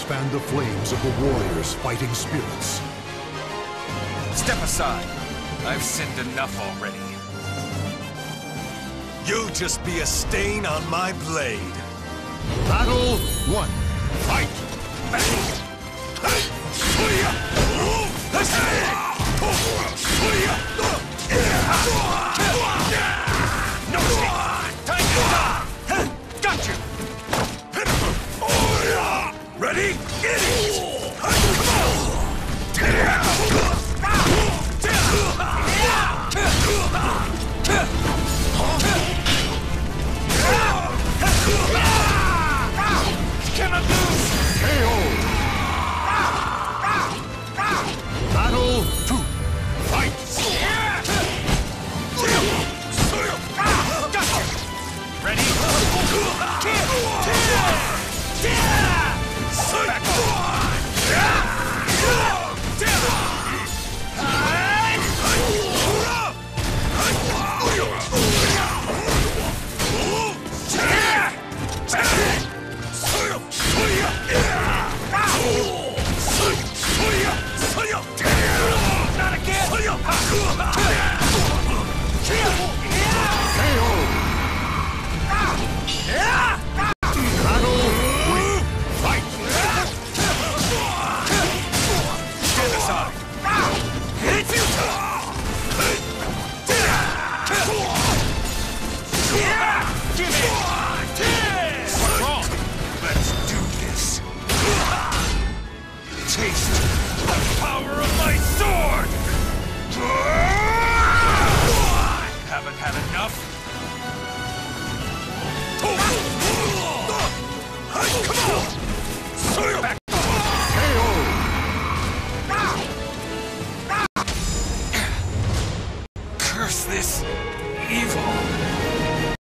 fanned the flames of the warriors' fighting spirits. Step aside. I've sinned enough already. You just be a stain on my blade. Battle one. Fight! Got you! Ready? Get it! Come on! Cannot lose! KO! Battle 2! Fight! Ready? Back enough?